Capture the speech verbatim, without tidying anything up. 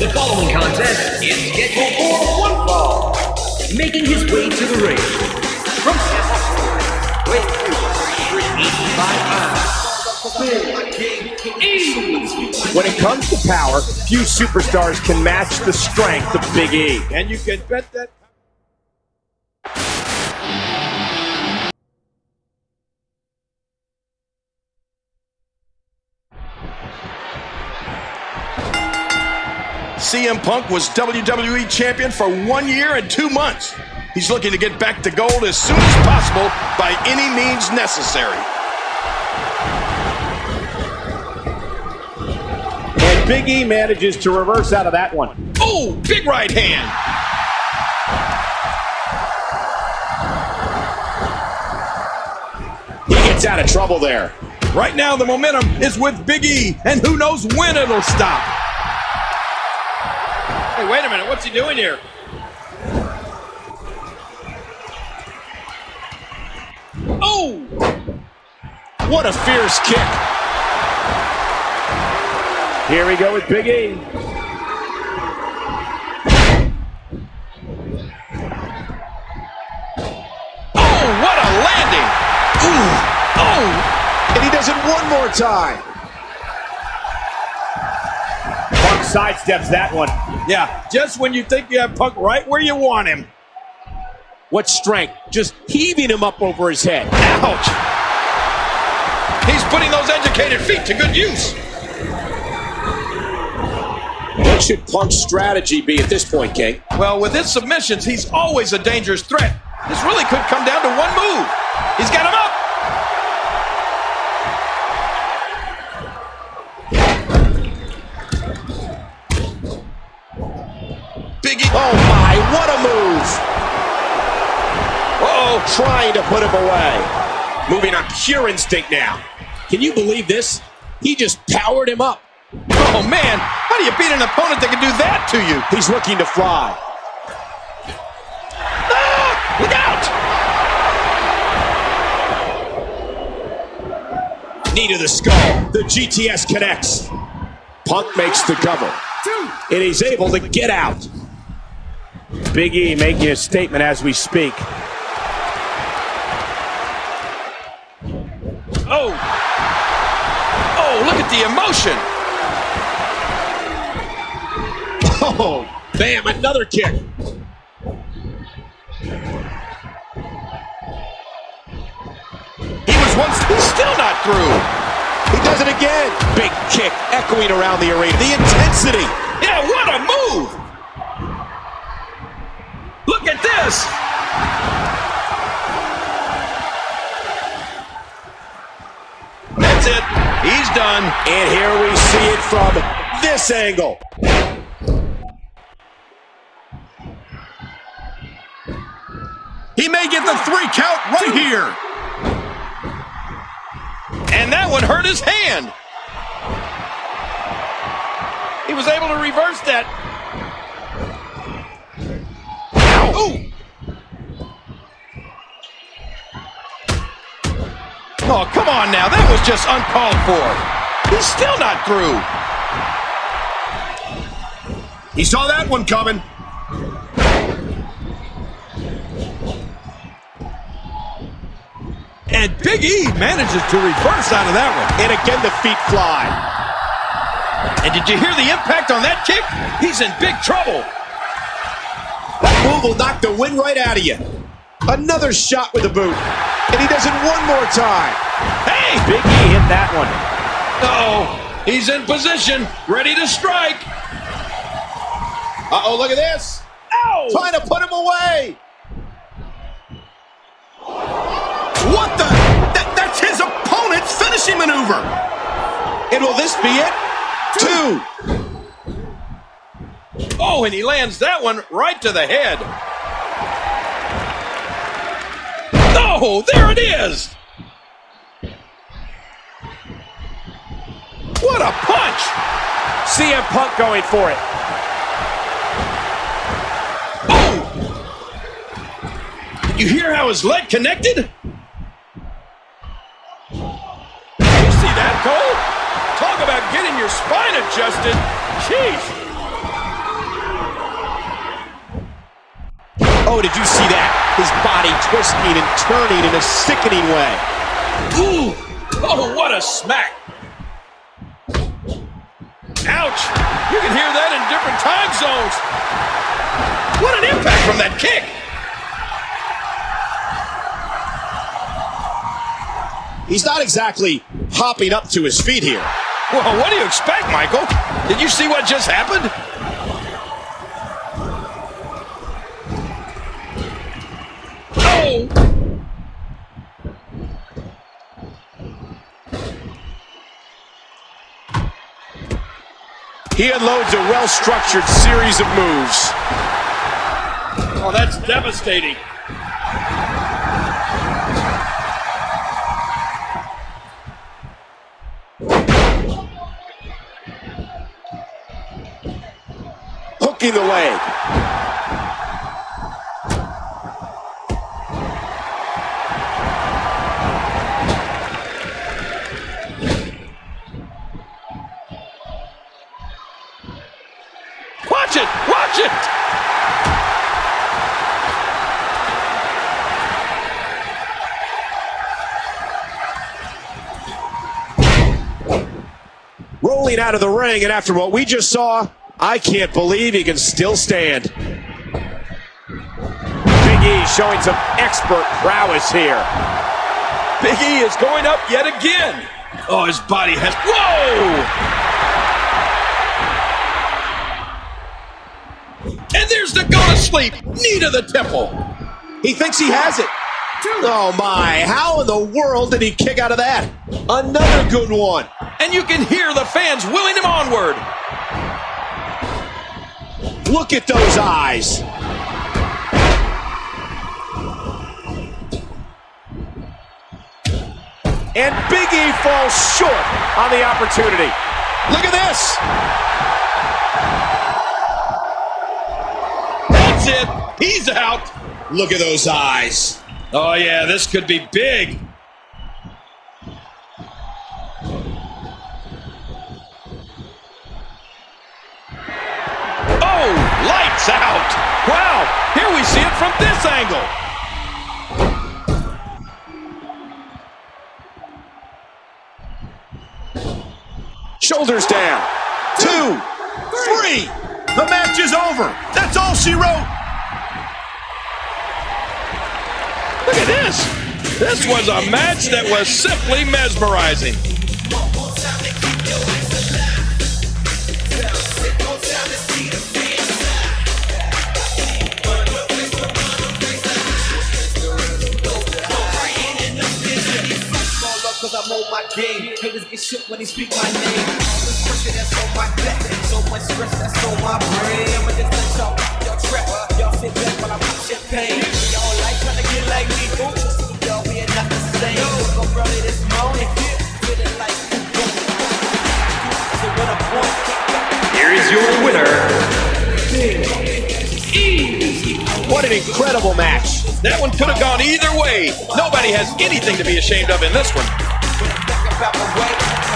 The following contest is scheduled for one fall. Making his way to the ring from Tampa, Florida, weighing two hundred eighty-five pounds. When it comes to power, few superstars can match the strength of Big E. And you can bet that. C M Punk was W W E Champion for one year and two months. He's looking to get back to gold as soon as possible by any means necessary. And Big E manages to reverse out of that one. Oh, big right hand. He gets out of trouble there. Right now, the momentum is with Big E, and who knows when it'll stop. Hey, wait a minute, what's he doing here? Oh! What a fierce kick. Here we go with Big E. Oh, what a landing! Ooh. Oh! And he does it one more time. Punk sidesteps that one. Yeah, just when you think you have Punk right where you want him. What strength, just heaving him up over his head. Ouch! He's putting those educated feet to good use. What should Punk's strategy be at this point, King? Well, with his submissions, he's always a dangerous threat. This really could come down to one move. He's got him up. Oh my, what a move! Uh-oh, trying to put him away. Moving on pure instinct now. Can you believe this? He just powered him up. Oh man, how do you beat an opponent that can do that to you? He's looking to fly. Ah, look out! Knee to the skull. The G T S connects. Punk makes the cover. And he's able to get out. Big E making a statement as we speak. Oh! Oh, look at the emotion! Oh! Bam, another kick! He was once, he's still not through! He does it again! Big kick echoing around the arena. The intensity! Yeah, what a move! Look at this! That's it. He's done. And here we see it from this angle. He may get the three count right here. And that one hurt his hand. He was able to reverse that. Ooh. Oh, come on now. That was just uncalled for. He's still not through. He saw that one coming. And Big E manages to reverse out of that one. And again, the feet fly. And did you hear the impact on that kick? He's in big trouble. Move will knock the wind right out of you. Another shot with a boot. And he does it one more time. Hey! Big E hit that one. Uh-oh. He's in position. Ready to strike. Uh-oh, look at this. Ow! Trying to put him away. What the? That, that's his opponent's finishing maneuver. And will this be it? Two. Two. Oh, and he lands that one right to the head. Oh, there it is! What a punch! C M Punk going for it. Oh! Did you hear how his leg connected? Did you see that, Cole? Talk about getting your spine adjusted. Jeez! Oh, did you see that? His body twisting and turning in a sickening way. Ooh! Oh, what a smack! Ouch! You can hear that in different time zones. What an impact from that kick! He's not exactly hopping up to his feet here. Well, what do you expect, Michael? Did you see what just happened? Oh! He unloads a well-structured series of moves. Oh, that's devastating. Hooking the leg. Watch it! Watch it! Rolling out of the ring, and after what we just saw, I can't believe he can still stand. Big E showing some expert prowess here. Big E is going up yet again. Oh, his body has... Whoa! And there's the Go to Sleep, knee to the temple. He thinks he has it. Oh my, how in the world did he kick out of that? Another good one. And you can hear the fans willing him onward. Look at those eyes. And Big E falls short on the opportunity. Look at this. It. He's out. Look at those eyes. Oh, yeah, this could be big. Oh, lights out. Wow, here we see it from this angle. Shoulders down. Two, three. The match is over. That's all she wrote. Look at this. This was a match that was simply mesmerizing. I'm on my game. Haters get shook when they speak my name. All this pressure that's on my back, so much stress that's on my brain. I'ma just let y'all pop y'all trap, y'all sit back while I pop champagne. Y'all like trying to get like me, don't trust me, y'all we ain't not the same. Woke up early this morning, feeling like you don't want a point. Here is your winner, Big E. What an incredible match. That one could have gone either way. Nobody has anything to be ashamed of in this one. Back up out the way.